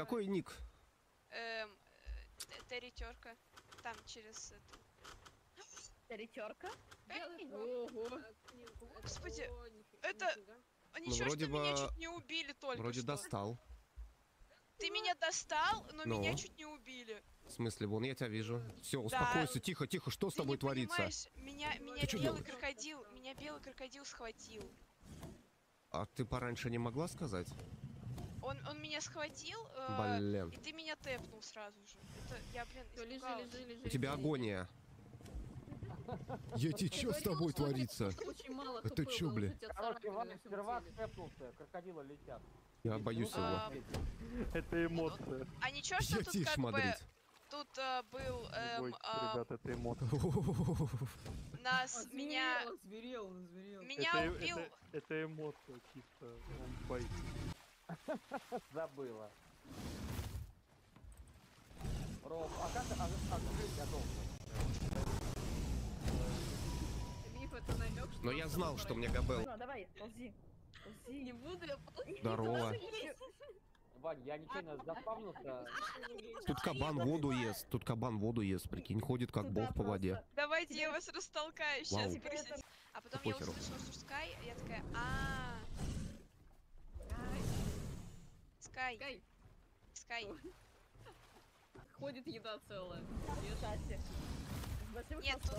Какой ник? Территорка. Там через это. Территорка? Господи, это... Ничего, что меня чуть не убили только. Вроде достал. Ты меня достал, но меня чуть не убили. В смысле, вон я тебя вижу. Все, успокойся, тихо, тихо, что с тобой творится? Меня белый крокодил, схватил. А ты пораньше не могла сказать? Он меня схватил, и ты меня тэпнул сразу же. Это, я, блин, испугалась. У тебя агония. Я тебе, что с тобой творится? Это что, блин? Сперва тэпнулся, крокодила летят. Я боюсь его. Это эмоция. А ничего, что тут как бы... Тут был... Ребята, это эмоция. Нас, меня... Меня убил... Это эмоция, чисто. Забыла. Ром, а как жить о Миф, это намек, что... Но я знал, что мне Габел. Давай, ползи. Не буду, я ползи. Здорово. Вань, я ничего не запомнился. Тут кабан воду ест, прикинь, ходит как бог по воде. Давайте я вас растолкаю сейчас. А потом я услышала, что Скай, я такая, Скай. Скай. Ходит еда целая. Нет, тут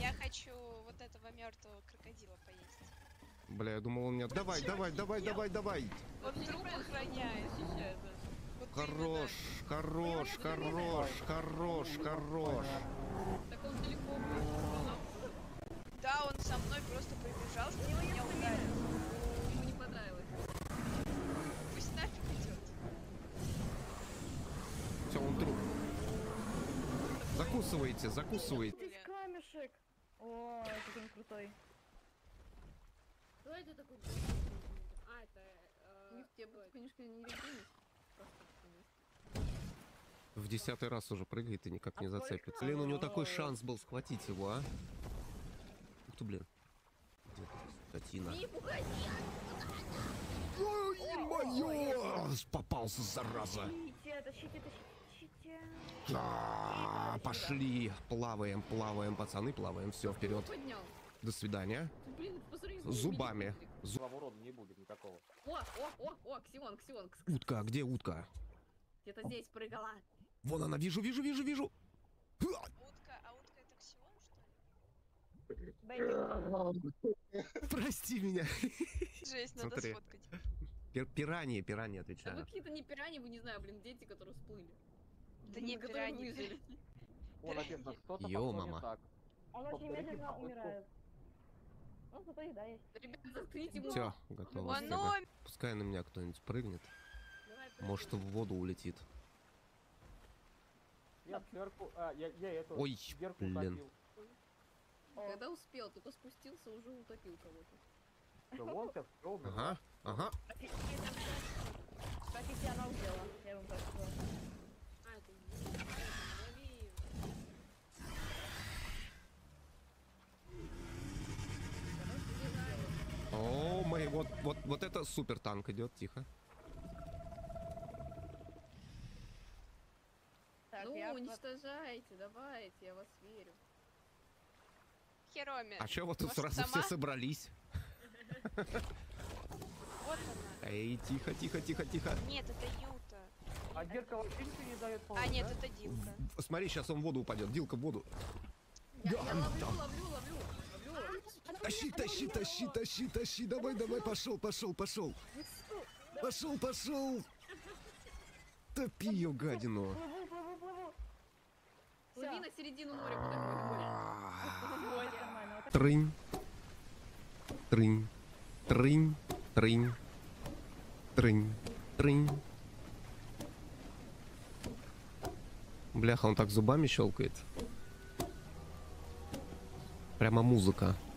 я хочу вот этого мертвого крокодила поесть. Бля, я думал, он меня... Давай, давай, давай, давай, давай. Он труп охраняет сейчас. Хорош, хорош, хорош, хорош, хорош. Так он далеко был. Да, он со мной просто прибежал, и меня ударил. Ему не понравилось. Пусть нафиг идет. Все, он труп. Закусывайте, закусывайте. Здесь камешек. О, какой он крутой. Что это такое? А, это... Конечно, не регулируешь. В 10-й раз уже прыгает и никак не зацепится. Блин, у него такой шанс был схватить его, а? Ух ты, блин. Скотина. Ой-моё! Попался, зараза. Пошли. Плаваем, плаваем, пацаны, плаваем. Все, вперед. До свидания. Блин, посмотри, зубами. Урода не будет никакого. О, Ксион, Ксион. Утка, где утка? Где-то здесь прыгала. Вон она, вижу, вижу, вижу, вижу. Утка, а утка это Ксион, что ли? Прости меня. Жесть, надо сфоткать. Пираньи, отвечаю. Да вы какие-то не пираньи, вы не знаю, блин, дети, которые всплыли. Да не пираньи. Йо, мама. Он очень медленно умирает. Он зато еда есть. Все, готово. Пускай на меня кто-нибудь прыгнет. Может, в воду улетит. Я сверху... я эту... Ой, блин. Когда успел, кто-то спустился, уже утопил кого-то. Ага, ага. Кстати, я на удела. Я ему пошла. О, мой, вот это супер танк идет, тихо. Так, ну, уничтожайте, давайте, я вас верю. Хероми. А чё вот тут сразу все собрались? Вот она. Эй, тихо, тихо, тихо, тихо. Нет, это Юта. А Дилка вообще не дает полу. А нет, это Дилка. Смотри, сейчас он в воду упадет, Дилка в воду. Я ловлю. Тащи, тащи, тащи, тащи, тащи. Давай, давай, пошел, пошел, пошел. Пошел, пошел. Топи ее, гадину. Плыви на середину моря. Трынь. Трынь. Трынь. Трынь. Трынь. Трынь. Бляха, он так зубами щелкает. Прямо музыка.